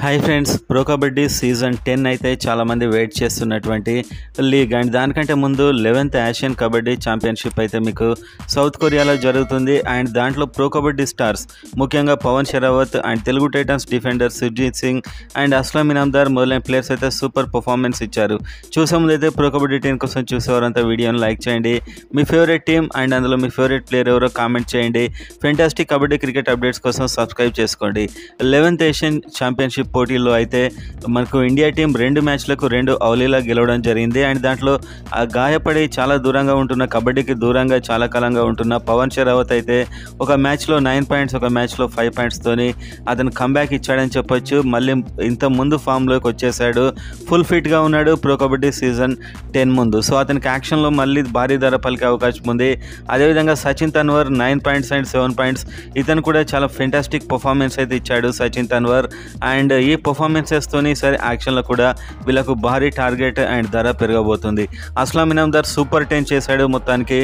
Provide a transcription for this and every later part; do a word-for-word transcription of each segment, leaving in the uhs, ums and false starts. High friends pro kabaddi season ten అయితే చాలా మంది వెయిట్ చేస్తున్నటువంటి లీగ్ అండ్ దానికంటే ముందు eleventh Asian Kabaddi Championship అయితే మీకు సౌత్ కొరియాలో జరుగుతుంది అండ్ దాంట్లో ప్రో కబడ్డీ స్టార్స్ ముఖ్యంగా Pawan Sehrawat and Telugu Titans defender Sujeet Singh and Aslam Inamdar మొదలైన ప్లేయర్స్ అయితే సూపర్ పర్ఫార్మెన్స్ ఇచ్చారు. చూసే ముందైతే ప్రో కబడ్డీ టీం కోసం చూసేవారంతా వీడియోని లైక్ చేయండి. మీ ఫేవరెట్ టీం అండ్ అందులో మీ ఫేవరెట్ ప్లేయర్ ఎవరో కామెంట్ చేయండి. ఫెంటాస్టిక్ కబడ్డీ క్రికెట్ అప్డేట్స్ కోసం సబ్స్క్రైబ్ చేసుకోండి. eleventh Asian Championship పోటీలో అయితే మనకు ఇండియా టీం రెండు మ్యాచ్లకు రెండు అవలీలా గెలవడం జరిగింది అండ్ దాంట్లో ఆ గాయపడి చాలా దూరంగా ఉంటున్న కబడ్డీకి దూరంగా చాలా కాలంగా ఉంటున్న పవన్ శరావత్ అయితే ఒక మ్యాచ్లో నైన్ పాయింట్స్ ఒక మ్యాచ్లో ఫైవ్ పాయింట్స్తోని అతను కంబ్యాక్ ఇచ్చాడని చెప్పొచ్చు. మళ్ళీ ఇంత ముందు ఫామ్లోకి వచ్చేసాడు, ఫుల్ ఫిట్గా ఉన్నాడు ప్రో కబడ్డీ సీజన్ టెన్ ముందు. సో అతనికి యాక్షన్లో మళ్ళీ భారీ ధర పలికే అవకాశం ఉంది. అదేవిధంగా Sachin Tanwar nine points and seven points ఇతను కూడా చాలా ఫెంటాస్టిక్ పర్ఫార్మెన్స్ అయితే ఇచ్చాడు సచిన్ తన్వర్. అండ్ ఈ పర్ఫార్మెన్సెస్ తోని సరే యాక్షన్లో కూడా వీళ్ళకు భారీ టార్గెట్ అండ్ ధర పెరగబోతుంది. అస్లాం ఇనామ్దార్ సూపర్ టెన్ చేశాడు మొత్తానికి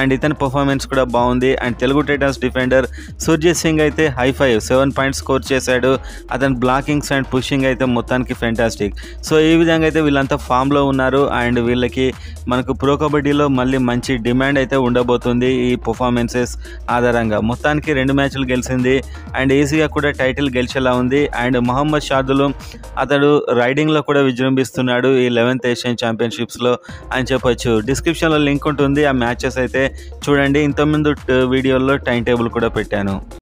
అండ్ ఇతని పర్ఫార్మెన్స్ కూడా బాగుంది. And Telugu Titans defender Surjeet Singh అయితే high five seven points score చేశాడు. అతని బ్లాకింగ్స్ అండ్ పుషింగ్ అయితే మొత్తానికి ఫెంటాస్టిక్. సో ఈ విధంగా అయితే వీళ్ళంతా ఫామ్లో ఉన్నారు అండ్ వీళ్ళకి మనకు ప్రో కబడ్డీలో మళ్ళీ మంచి డిమాండ్ అయితే ఉండబోతుంది ఈ పర్ఫార్మెన్సెస్ ఆధారంగా. మొత్తానికి రెండు మ్యాచ్లు గెలిచింది అండ్ ఈజీగా కూడా టైటిల్ గెలిచేలా ఉంది. అండ్ మహమ్మద్ షాదులు అతడు రైడింగ్లో కూడా విజృంభిస్తున్నాడు ఈ లెవెన్త్ ఏషియన్ ఛాంపియన్షిప్స్లో అని చెప్పొచ్చు. డిస్క్రిప్షన్లో లింక్ ఉంటుంది, ఆ మ్యాచెస్ అయితే చూడండి. ఇంతకుముందు వీడియోలో టైం టేబుల్ కూడా పెట్టాను.